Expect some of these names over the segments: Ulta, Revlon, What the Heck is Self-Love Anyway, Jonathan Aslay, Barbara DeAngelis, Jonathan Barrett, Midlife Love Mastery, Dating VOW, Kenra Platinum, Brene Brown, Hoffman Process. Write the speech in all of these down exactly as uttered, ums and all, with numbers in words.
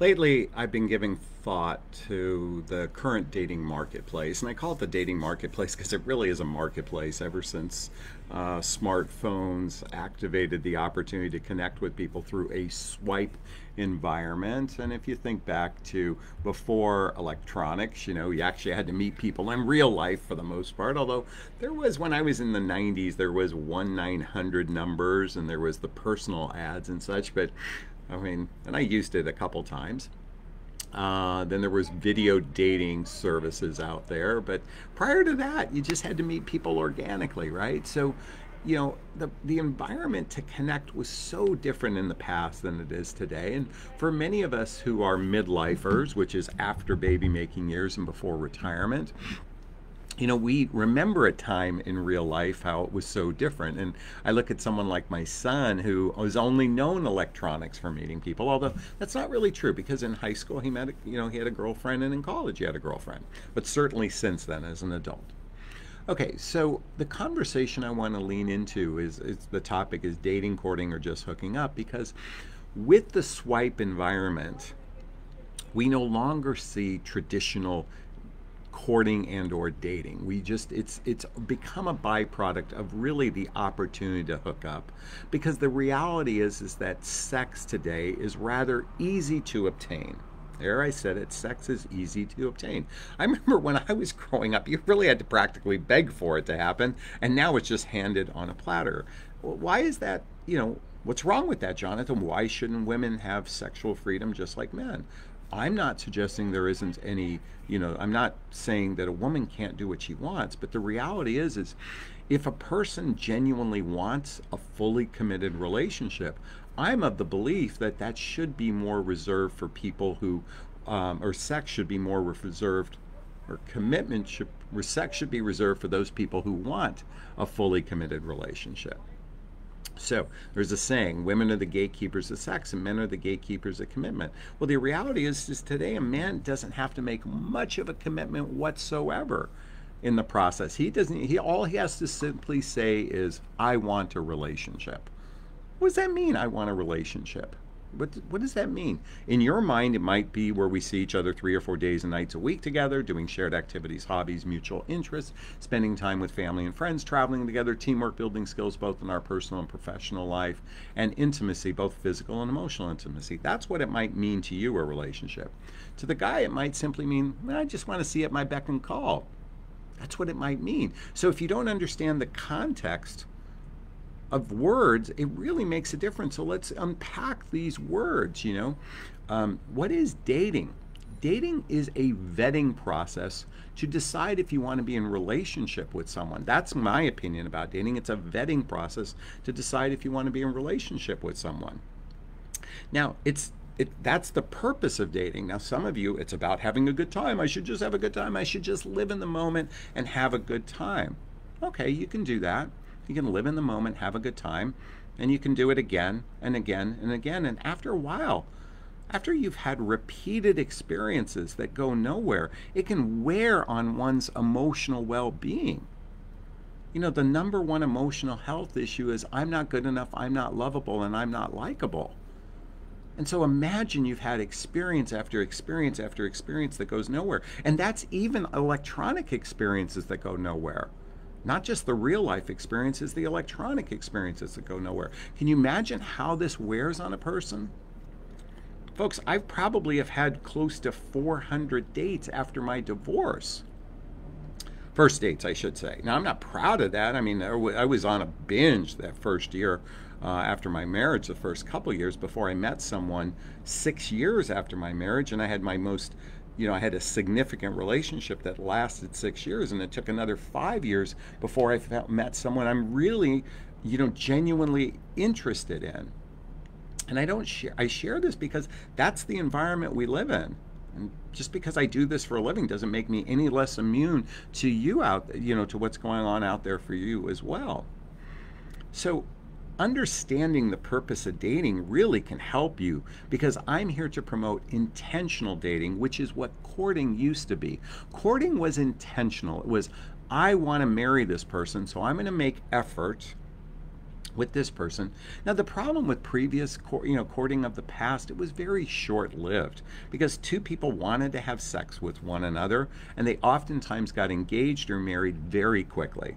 Lately, I've been giving thought to the current dating marketplace, and I call it the dating marketplace because it really is a marketplace ever since uh, smartphones activated the opportunity to connect with people through a swipe environment. And if you think back to before electronics, you know, you actually had to meet people in real life for the most part, although there was, when I was in the nineties, there was one nine hundred numbers and there was the personal ads and such, but I mean, and I used it a couple times. Uh, then there was video dating services out there, but prior to that, you just had to meet people organically, right? So, you know, the, the environment to connect was so different in the past than it is today. And for many of us who are midlifers, which is after baby making years and before retirement, you know, we remember a time in real life how it was so different. And I look at someone like my son who has only known electronics for meeting people, although that's not really true because in high school he met, you know, he had a girlfriend, and in college he had a girlfriend, but certainly since then as an adult. Okay, so the conversation I want to lean into is, is the topic is dating, courting, or just hooking up, because with the swipe environment, we no longer see traditional courting and or dating. We just, it's it's become a byproduct of really the opportunity to hook up, because the reality is is that sex today is rather easy to obtain. There, I said it, sex is easy to obtain. I remember when I was growing up, you really had to practically beg for it to happen, and now it's just handed on a platter. Why is that, you know, what's wrong with that, Jonathan? Why shouldn't women have sexual freedom just like men? I'm not suggesting there isn't any, you know, I'm not saying that a woman can't do what she wants, but the reality is, is if a person genuinely wants a fully committed relationship, I'm of the belief that that should be more reserved for people who, um, or sex should be more reserved, or commitment should, or sex should be reserved for those people who want a fully committed relationship. So there's a saying, women are the gatekeepers of sex and men are the gatekeepers of commitment. Well, the reality is, is today a man doesn't have to make much of a commitment whatsoever in the process. He doesn't, he, all he has to simply say is, I want a relationship. What does that mean, I want a relationship? What, what does that mean? In your mind, it might be where we see each other three or four days and nights a week together, doing shared activities, hobbies, mutual interests, spending time with family and friends, traveling together, teamwork, building skills, both in our personal and professional life, and intimacy, both physical and emotional intimacy. That's what it might mean to you, a relationship. To the guy, it might simply mean, I just want to see at my beck and call. That's what it might mean. So if you don't understand the context of words, it really makes a difference. So let's unpack these words, you know. Um, what is dating? Dating is a vetting process to decide if you want to be in relationship with someone. That's my opinion about dating. It's a vetting process to decide if you want to be in relationship with someone. Now, it's It, that's the purpose of dating. Now, some of you, it's about having a good time. I should just have a good time. I should just live in the moment and have a good time. Okay, you can do that. You can live in the moment, have a good time, and you can do it again and again and again. And after a while, after you've had repeated experiences that go nowhere, it can wear on one's emotional well-being. You know, the number one emotional health issue is I'm not good enough, I'm not lovable, and I'm not likable. And so imagine you've had experience after experience after experience that goes nowhere. And that's even electronic experiences that go nowhere. Not just the real life experiences, the electronic experiences that go nowhere. Can you imagine how this wears on a person? Folks, I probably have had close to four hundred dates after my divorce. First dates, I should say. Now, I'm not proud of that. I mean, I was on a binge that first year. Uh, after my marriage, the first couple years before I met someone, six years after my marriage, and I had my most, you know, I had a significant relationship that lasted six years, and it took another five years before I felt, met someone I'm really, you know, genuinely interested in. And I don't share, I share this because that's the environment we live in. And just because I do this for a living doesn't make me any less immune to you out, you know, to what's going on out there for you as well. So, understanding the purpose of dating really can help you, because I'm here to promote intentional dating, which is what courting used to be. Courting was intentional. It was, I want to marry this person, so I'm going to make effort with this person. Now, the problem with previous you know, courting of the past, it was very short-lived because two people wanted to have sex with one another, and they oftentimes got engaged or married very quickly.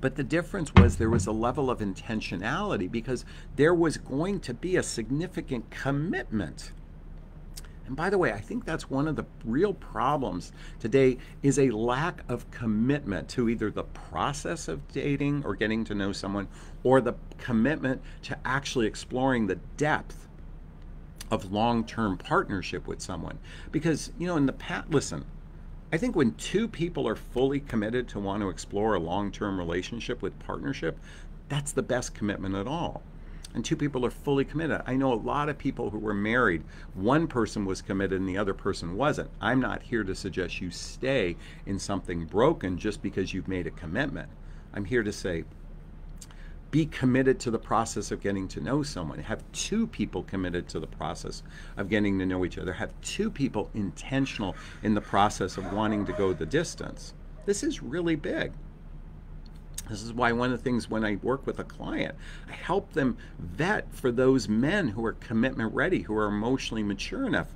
But the difference was there was a level of intentionality because there was going to be a significant commitment. And by the way, I think that's one of the real problems today is a lack of commitment to either the process of dating or getting to know someone, or the commitment to actually exploring the depth of long-term partnership with someone. Because, you know, in the past, listen, I think when two people are fully committed to want to explore a long-term relationship with partnership, that's the best commitment at all. And two people are fully committed. I know a lot of people who were married. One person was committed and the other person wasn't. I'm not here to suggest you stay in something broken just because you've made a commitment. I'm here to say, be committed to the process of getting to know someone. Have two people committed to the process of getting to know each other. Have two people intentional in the process of wanting to go the distance. This is really big. This is why one of the things when I work with a client, I help them vet for those men who are commitment ready, who are emotionally mature enough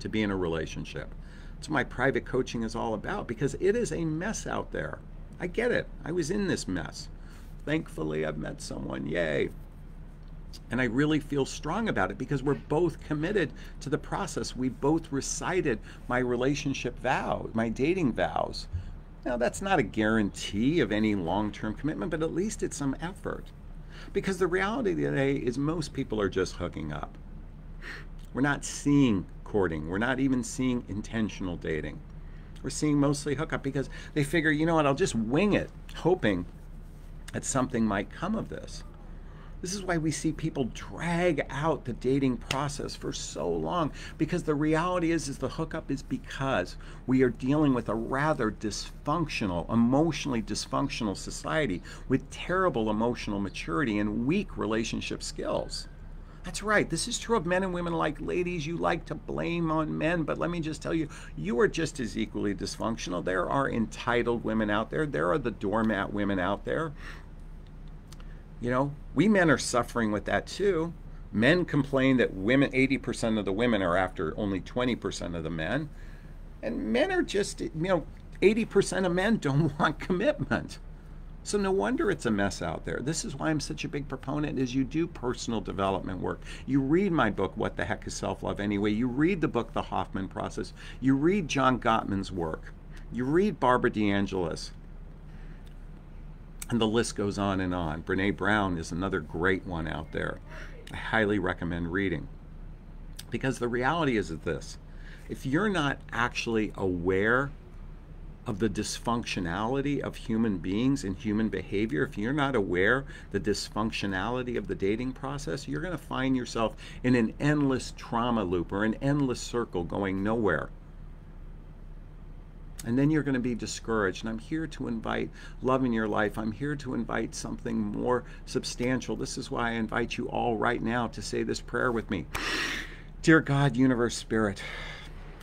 to be in a relationship. That's what my private coaching is all about, because it is a mess out there. I get it. I was in this mess. Thankfully, I've met someone. Yay. And I really feel strong about it because we're both committed to the process. We both recited my relationship vow, my dating vows. Now, that's not a guarantee of any long-term commitment, but at least it's some effort. Because the reality today is most people are just hooking up. We're not seeing courting. We're not even seeing intentional dating. We're seeing mostly hookup because they figure, you know what, I'll just wing it, hoping that something might come of this. This is why we see people drag out the dating process for so long, because the reality is, is the hookup is because we are dealing with a rather dysfunctional, emotionally dysfunctional society with terrible emotional maturity and weak relationship skills. That's right. This is true of men and women. Like ladies, you like to blame on men, but let me just tell you, you are just as equally dysfunctional. There are entitled women out there. There are the doormat women out there. You know, we men are suffering with that too. Men complain that women, eighty percent of the women are after only twenty percent of the men. And men are just, you know, eighty percent of men don't want commitment. So no wonder it's a mess out there. This is why I'm such a big proponent is you do personal development work. You read my book, What the Heck is Self-Love Anyway? You read the book, The Hoffman Process. You read John Gottman's work. You read Barbara DeAngelis. And the list goes on and on. Brene Brown is another great one out there. I highly recommend reading. Because the reality is this. If you're not actually aware of the dysfunctionality of human beings and human behavior, if you're not aware the dysfunctionality of the dating process, you're going to find yourself in an endless trauma loop or an endless circle going nowhere. And then you're going to be discouraged. And I'm here to invite love in your life. I'm here to invite something more substantial. This is why I invite you all right now to say this prayer with me. Dear God, universe, spirit,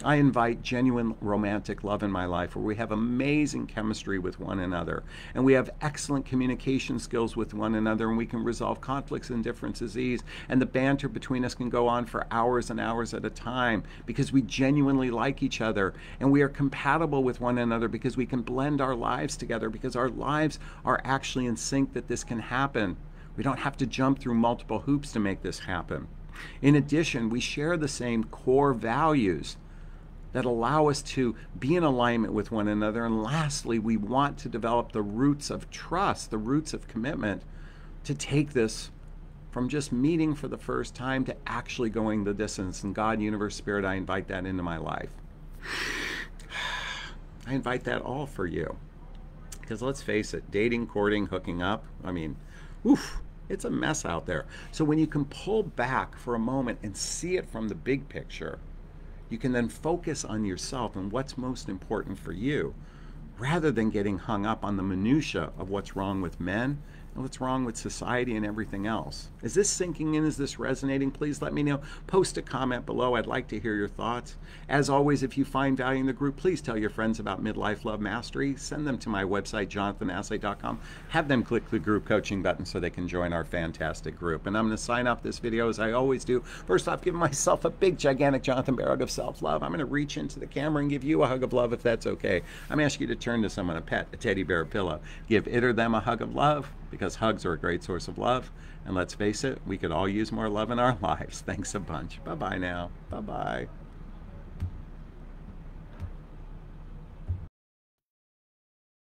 I invite genuine romantic love in my life where we have amazing chemistry with one another and we have excellent communication skills with one another and we can resolve conflicts and differences ease, and the banter between us can go on for hours and hours at a time because we genuinely like each other and we are compatible with one another because we can blend our lives together because our lives are actually in sync that this can happen. We don't have to jump through multiple hoops to make this happen. In addition, we share the same core values that allow us to be in alignment with one another. And lastly, we want to develop the roots of trust, the roots of commitment, to take this from just meeting for the first time to actually going the distance. And God, universe, spirit, I invite that into my life. I invite that all for you. Because let's face it, dating, courting, hooking up, I mean, oof, it's a mess out there. So when you can pull back for a moment and see it from the big picture, you can then focus on yourself and what's most important for you rather than getting hung up on the minutia of what's wrong with men what's wrong with society and everything else? Is this sinking in? Is this resonating? Please let me know. Post a comment below. I'd like to hear your thoughts. As always, if you find value in the group, please tell your friends about Midlife Love Mastery. Send them to my website, jonathan aslay dot com. Have them click the group coaching button so they can join our fantastic group. And I'm going to sign off this video as I always do. First off, giving myself a big, gigantic Jonathan Barrett of self-love. I'm going to reach into the camera and give you a hug of love if that's okay. I'm going to ask you to turn to someone, a pet, a teddy bear, a pillow. Give it or them a hug of love, because hugs are a great source of love. And let's face it, we could all use more love in our lives. Thanks a bunch. Bye-bye now. Bye-bye.